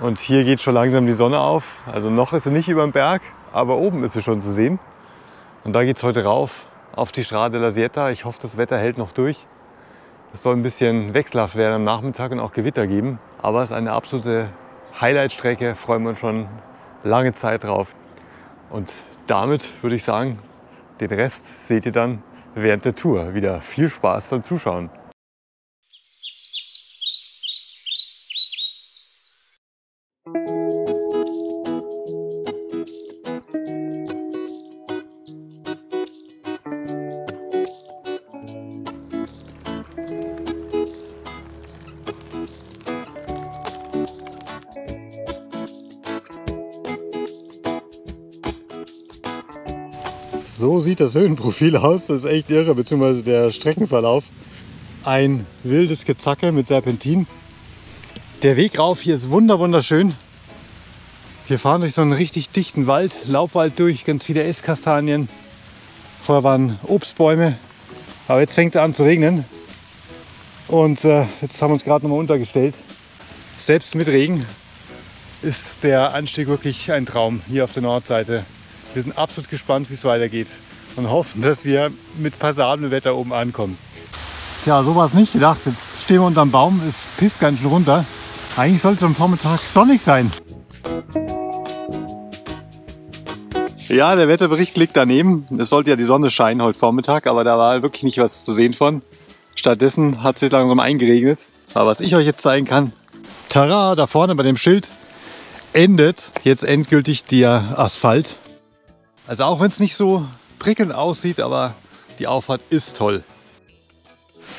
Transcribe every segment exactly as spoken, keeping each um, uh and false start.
Und hier geht schon langsam die Sonne auf. Also noch ist sie nicht über dem Berg, aber oben ist sie schon zu sehen. Und da geht es heute rauf auf die Strada dell'Assietta. Ich hoffe, das Wetter hält noch durch. Es soll ein bisschen wechselhaft werden am Nachmittag und auch Gewitter geben. Aber es ist eine absolute Highlight-Strecke. Freuen wir uns schon lange Zeit drauf. Und damit würde ich sagen, den Rest seht ihr dann während der Tour. Wieder viel Spaß beim Zuschauen. So sieht das Höhenprofil aus, das ist echt irre, beziehungsweise der Streckenverlauf. Ein wildes Gezacke mit Serpentin. Der Weg rauf hier ist wunderschön. Wir fahren durch so einen richtig dichten Wald, Laubwald durch, ganz viele Esskastanien. Vorher waren Obstbäume, aber jetzt fängt es an zu regnen. Und äh, jetzt haben wir uns gerade nochmal untergestellt. Selbst mit Regen ist der Anstieg wirklich ein Traum hier auf der Nordseite. Wir sind absolut gespannt, wie es weitergeht und hoffen, dass wir mit passablem Wetter oben ankommen. Tja, so war es nicht gedacht. Jetzt stehen wir unterm Baum, es pisst ganz schön runter. Eigentlich sollte es am Vormittag sonnig sein. Ja, der Wetterbericht liegt daneben. Es sollte ja die Sonne scheinen heute Vormittag, aber da war wirklich nicht was zu sehen von. Stattdessen hat es sich langsam eingeregnet. Aber was ich euch jetzt zeigen kann, tada, da vorne bei dem Schild endet jetzt endgültig der Asphalt. Also auch wenn es nicht so prickelnd aussieht, aber die Auffahrt ist toll.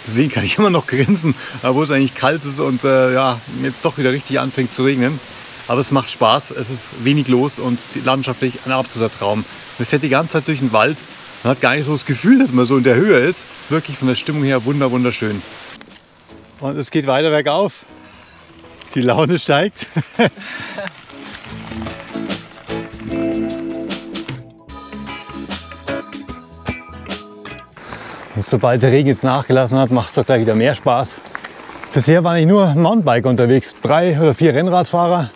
Deswegen kann ich immer noch grinsen, obwohl es eigentlich kalt ist und äh, ja, jetzt doch wieder richtig anfängt zu regnen. Aber es macht Spaß, es ist wenig los und landschaftlich ein absoluter Traum. Man fährt die ganze Zeit durch den Wald und hat gar nicht so das Gefühl, dass man so in der Höhe ist. Wirklich von der Stimmung her wunderschön. Und es geht weiter bergauf. Die Laune steigt. Und sobald der Regen jetzt nachgelassen hat, macht es doch gleich wieder mehr Spaß. Bisher war ich nur Mountainbike unterwegs. Drei oder vier Rennradfahrer,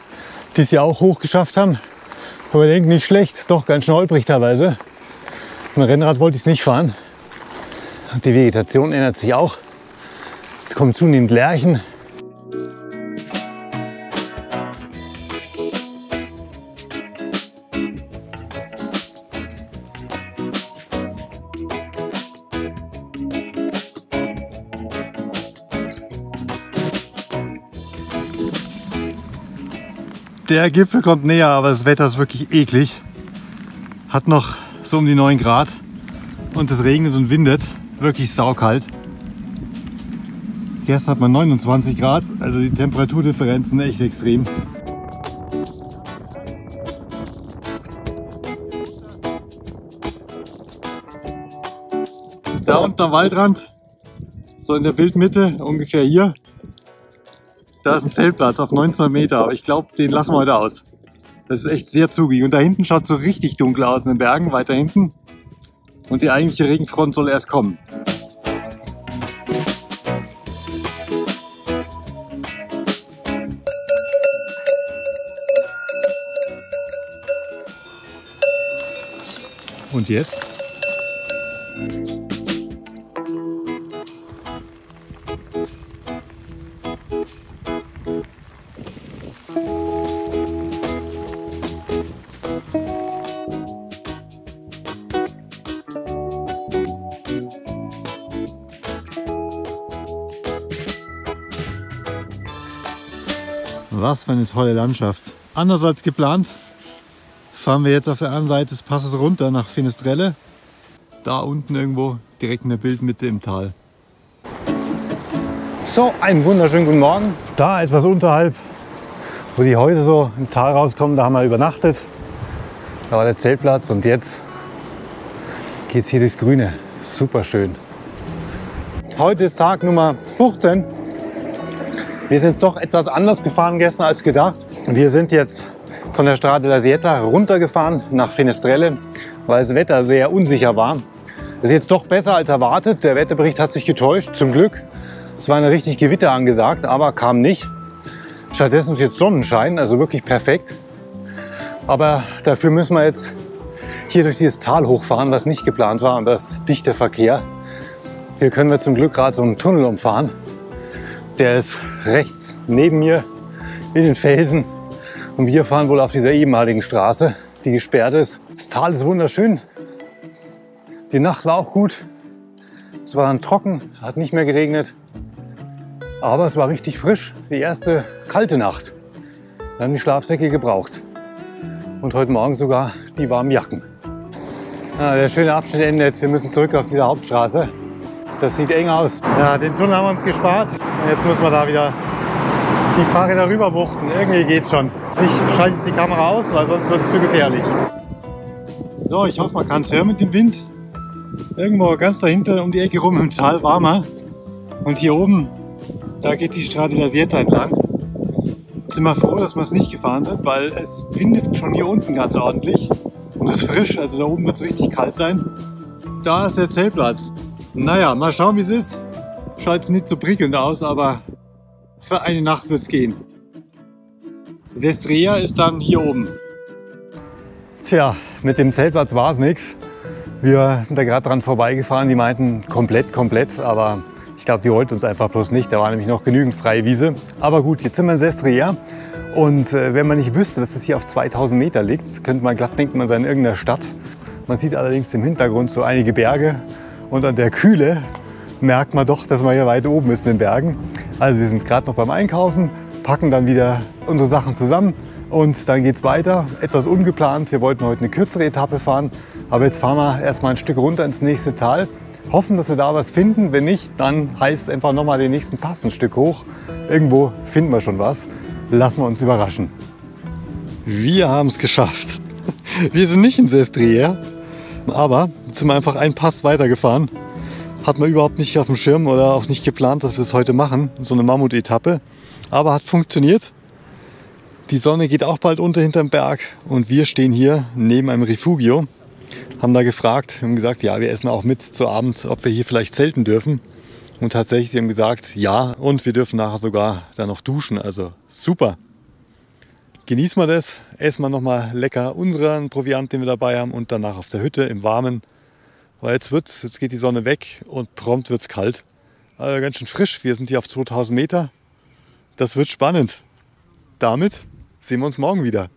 die es ja auch hoch geschafft haben. Aber denkt nicht schlecht, ist doch ganz schön holprig teilweise. Mit dem Rennrad wollte ich es nicht fahren. Und die Vegetation ändert sich auch. Es kommen zunehmend Lärchen. Der Gipfel kommt näher, aber das Wetter ist wirklich eklig. Hat noch so um die neun Grad und es regnet und windet. Wirklich saukalt. Gestern hat man neunundzwanzig Grad, also die Temperaturdifferenzen echt extrem. Da unten am Waldrand, so in der Bildmitte, ungefähr hier. Da ist ein Zeltplatz auf neunzehn Meter, aber ich glaube, den lassen wir heute aus. Das ist echt sehr zugig. Und da hinten schaut es so richtig dunkel aus in den Bergen, weiter hinten. Und die eigentliche Regenfront soll erst kommen. Und jetzt? Was für eine tolle Landschaft. Anders als geplant fahren wir jetzt auf der anderen Seite des Passes runter nach Fenestrelle. Da unten irgendwo, direkt in der Bildmitte im Tal. So, einen wunderschönen guten Morgen. Da etwas unterhalb, wo die Häuser so im Tal rauskommen, da haben wir übernachtet. Da war der Zeltplatz und jetzt geht es hier durchs Grüne. Super schön. Heute ist Tag Nummer fünfzehn. Wir sind jetzt doch etwas anders gefahren gestern als gedacht. Wir sind jetzt von der Strada dell'Assietta runtergefahren nach Fenestrelle, weil das Wetter sehr unsicher war. Das ist jetzt doch besser als erwartet. Der Wetterbericht hat sich getäuscht, zum Glück. Es war eine richtig Gewitter angesagt, aber kam nicht. Stattdessen ist jetzt Sonnenschein, also wirklich perfekt. Aber dafür müssen wir jetzt hier durch dieses Tal hochfahren, was nicht geplant war, und das ist dichter Verkehr. Hier können wir zum Glück gerade so einen Tunnel umfahren. Der ist rechts neben mir in den Felsen. Und wir fahren wohl auf dieser ehemaligen Straße, die gesperrt ist. Das Tal ist wunderschön. Die Nacht war auch gut. Es war dann trocken, hat nicht mehr geregnet. Aber es war richtig frisch. Die erste kalte Nacht. Wir haben die Schlafsäcke gebraucht. Und heute Morgen sogar die warmen Jacken. Ja, der schöne Abschnitt endet. Wir müssen zurück auf diese Hauptstraße. Das sieht eng aus. Ja, den Tunnel haben wir uns gespart. Jetzt müssen wir da wieder die Fahrräder rüberbuchten. Irgendwie geht's schon. Ich schalte jetzt die Kamera aus, weil sonst wird es zu gefährlich. So, ich hoffe, man kann es hören mit dem Wind. Irgendwo ganz dahinter um die Ecke rum im Tal warmer. Und hier oben, da geht die Strada dell'Assietta entlang. Jetzt sind wir froh, dass wir es nicht gefahren sind, weil es windet schon hier unten ganz ordentlich. Und es ist frisch, also da oben wird es richtig kalt sein. Da ist der Zeltplatz. Naja, mal schauen, wie es ist. Schaut es nicht so prickelnd aus, aber für eine Nacht wird es gehen. Sestriere ist dann hier oben. Tja, mit dem Zeltplatz war es nichts. Wir sind da gerade dran vorbeigefahren. Die meinten komplett, komplett. Aber ich glaube, die wollten uns einfach bloß nicht. Da war nämlich noch genügend freie Wiese. Aber gut, jetzt sind wir in Sestriere. Und äh, wenn man nicht wüsste, dass das hier auf zweitausend Meter liegt, könnte man glatt denken, man sei in irgendeiner Stadt. Man sieht allerdings im Hintergrund so einige Berge. Und an der Kühle merkt man doch, dass man hier weit oben ist in den Bergen. Also wir sind gerade noch beim Einkaufen, packen dann wieder unsere Sachen zusammen und dann geht's weiter. Etwas ungeplant, wir wollten heute eine kürzere Etappe fahren, aber jetzt fahren wir erstmal ein Stück runter ins nächste Tal. Hoffen, dass wir da was finden, wenn nicht, dann heißt es einfach nochmal den nächsten Pass ein Stück hoch. Irgendwo finden wir schon was, lassen wir uns überraschen. Wir haben es geschafft. Wir sind nicht in Sestriere, aber sind wir einfach einen Pass weitergefahren. Hat man überhaupt nicht auf dem Schirm oder auch nicht geplant, dass wir es heute machen, so eine Mammut-Etappe. Aber hat funktioniert. Die Sonne geht auch bald unter hinterm Berg und wir stehen hier neben einem Refugio. Haben da gefragt, haben gesagt, ja, wir essen auch mit zu Abend, ob wir hier vielleicht zelten dürfen. Und tatsächlich, sie haben gesagt, ja, und wir dürfen nachher sogar dann noch duschen. Also super. Genießen wir das, essen wir nochmal lecker unseren Proviant, den wir dabei haben, und danach auf der Hütte im Warmen. Weil jetzt wird's, jetzt geht die Sonne weg und prompt wird's kalt. Also ganz schön frisch. Wir sind hier auf zweitausend Meter. Das wird spannend. Damit sehen wir uns morgen wieder.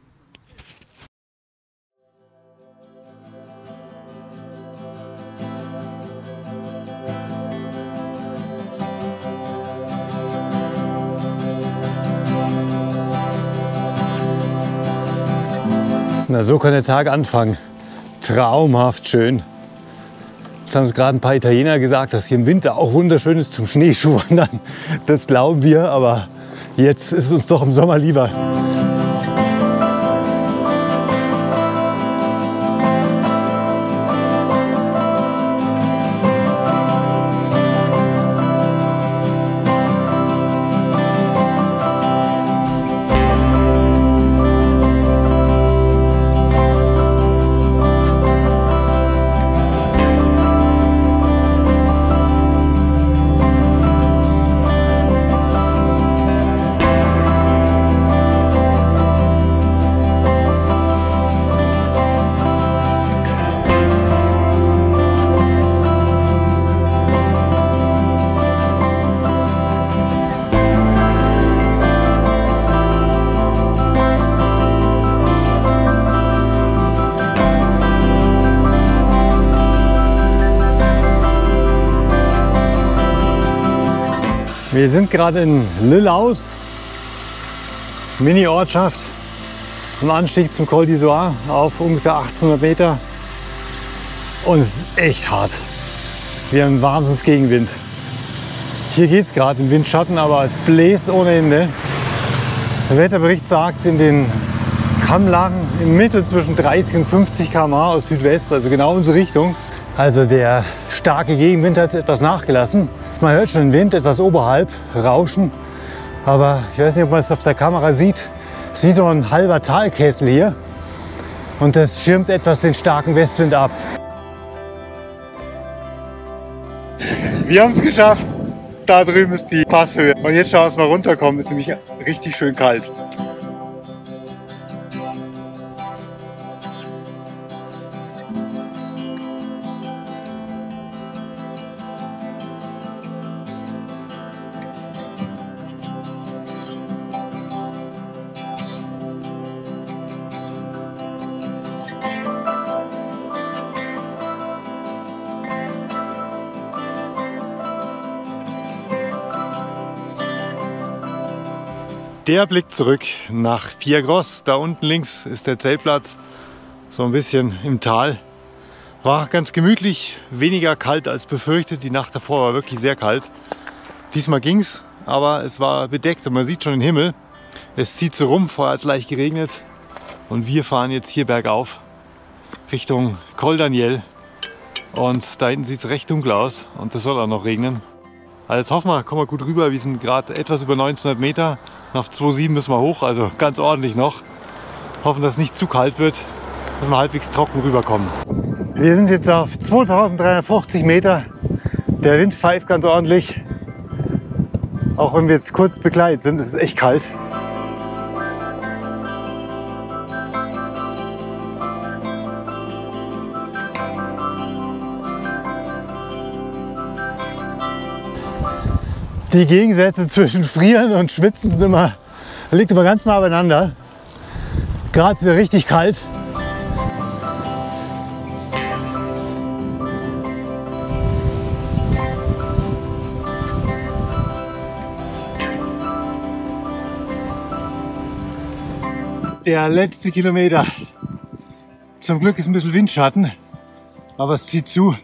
Na, so kann der Tag anfangen. Traumhaft schön. Jetzt haben uns gerade ein paar Italiener gesagt, dass hier im Winter auch wunderschön ist zum Schneeschuhwandern. Das glauben wir, aber jetzt ist es uns doch im Sommer lieber. Wir sind gerade in Lillaus, Mini-Ortschaft, im Anstieg zum Col d'Izoard auf ungefähr achtzehnhundert Meter, und es ist echt hart. Wir haben wahnsinns Gegenwind. Hier geht es gerade im Windschatten, aber es bläst ohne Ende. Der Wetterbericht sagt, in den Kammlagen im Mittel zwischen dreißig und fünfzig Kilometer pro Stunde aus Südwest, also genau unsere Richtung. Also der starke Gegenwind hat etwas nachgelassen. Man hört schon den Wind etwas oberhalb rauschen, aber ich weiß nicht, ob man es auf der Kamera sieht. Es ist wie so ein halber Talkessel hier und das schirmt etwas den starken Westwind ab. Wir haben es geschafft. Da drüben ist die Passhöhe. Und jetzt schauen wir uns mal runterkommen, ist nämlich richtig schön kalt. Der Blick zurück nach Pierre Gros. Da unten links ist der Zeltplatz, so ein bisschen im Tal. War ganz gemütlich, weniger kalt als befürchtet. Die Nacht davor war wirklich sehr kalt. Diesmal ging's, aber es war bedeckt und man sieht schon den Himmel. Es zieht so rum, vorher hat es leicht geregnet. Und wir fahren jetzt hier bergauf Richtung Col Daniel. Und da hinten sieht es recht dunkel aus und es soll auch noch regnen. Also hoffen wir, kommen wir gut rüber. Wir sind gerade etwas über neunzehnhundert Meter. Nach zwei Komma sieben müssen wir hoch, also ganz ordentlich noch. Hoffen, dass es nicht zu kalt wird, dass wir halbwegs trocken rüberkommen. Wir sind jetzt auf zweitausenddreihundertfünfzig Meter. Der Wind pfeift ganz ordentlich. Auch wenn wir jetzt kurz bekleidet sind, ist es echt kalt. Die Gegensätze zwischen Frieren und Schwitzen sind immer, liegt immer ganz nah beieinander. Gerade wieder richtig kalt. Der letzte Kilometer. Zum Glück ist ein bisschen Windschatten, aber es zieht zu.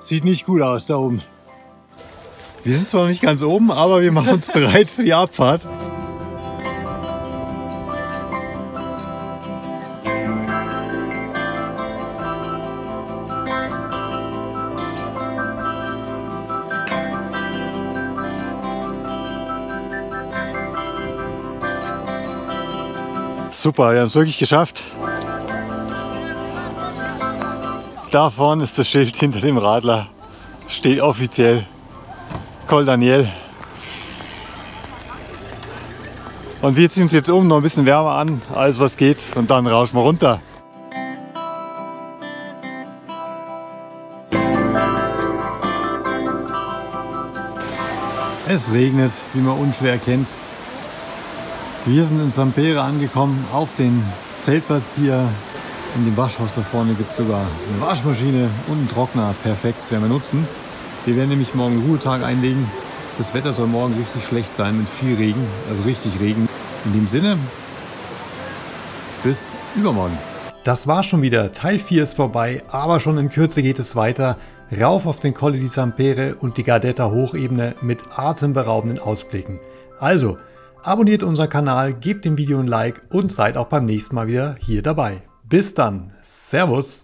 Sieht nicht gut aus da oben. Wir sind zwar noch nicht ganz oben, aber wir machen uns bereit für die Abfahrt. Super, wir haben es wirklich geschafft. Da vorne ist das Schild hinter dem Radler. Steht offiziell Col Daniel. Und wir ziehen uns jetzt oben noch ein bisschen wärmer an, alles was geht, und dann rauschen wir runter. Es regnet, wie man unschwer erkennt. Wir sind in Sampeyre angekommen, auf dem Zeltplatz hier. In dem Waschhaus da vorne gibt es sogar eine Waschmaschine und einen Trockner. Perfekt, werden wir nutzen. Wir werden nämlich morgen einen Ruhetag einlegen. Das Wetter soll morgen richtig schlecht sein mit viel Regen, also richtig Regen. In dem Sinne, bis übermorgen. Das war schon wieder. Teil vier ist vorbei, aber schon in Kürze geht es weiter. Rauf auf den Colle di Sampeyre und die Gardetta Hochebene mit atemberaubenden Ausblicken. Also, abonniert unseren Kanal, gebt dem Video ein Like und seid auch beim nächsten Mal wieder hier dabei. Bis dann. Servus.